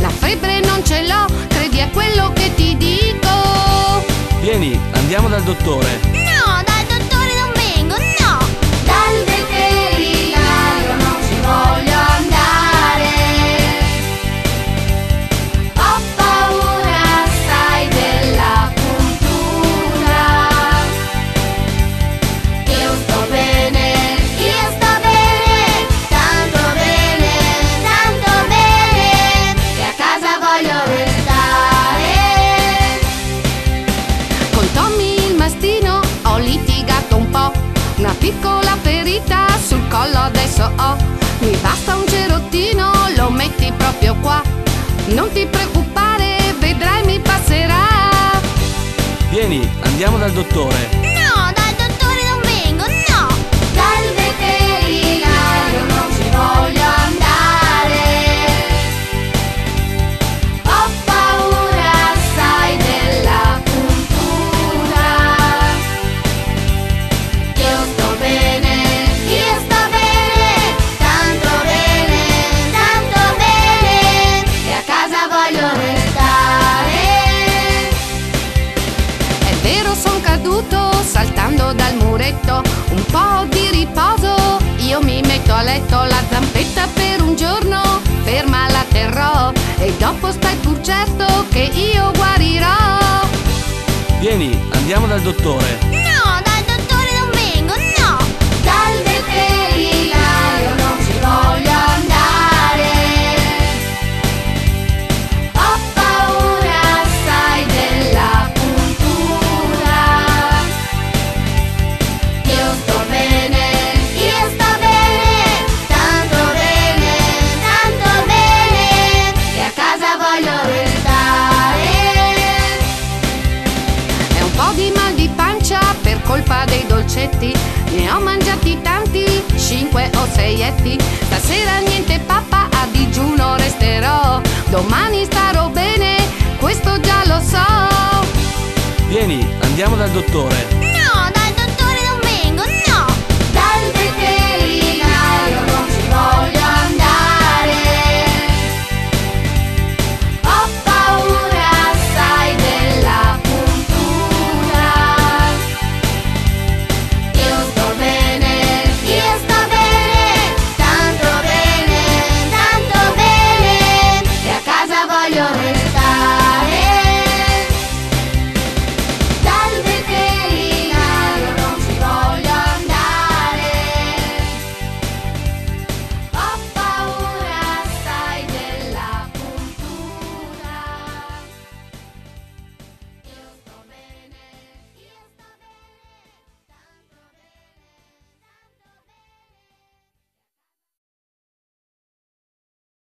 La febbre non ce l'ho, credi a quello che ti dico. Vieni, andiamo dal dottore. No, dal dottore non vengo, no. Dal veterinario non ci voglio andare. Ho paura, sai, della puntura. Io sto bene, tanto bene, tanto bene. Voglio restare. Con Tommy il mastino ho litigato un po', una piccola ferita sul collo adesso ho. Mi basta un cerottino, lo metti proprio qua. Non ti preoccupare, vedrai mi passerà. Vieni, andiamo dal dottore. No, dal dottore non vengo, no. Dal veterinario non ci voglio andare. Saltando dal muretto, un po' di riposo, io mi metto a letto, la zampetta per un giorno, ferma la terrò, e dopo stai pur certo che io guarirò. Vieni, andiamo dal dottore. No, dal dottore non vengo, no. Dal veterinario non ci voglio andare. Ho paura, sai, della puntura. Io sto bene, tanto bene, e a casa voglio restare. È un po' di mal di pancia per colpa dei dolcetti, ne ho mangiati tanti, 5 o 6 etti. Stasera niente pappa, a digiuno resterò, domani starò bene, questo già lo so. Vieni, andiamo dal dottore.